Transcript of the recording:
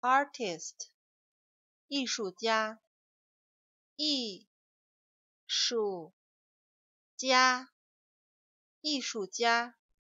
artist 艺术家，艺术家，艺术家。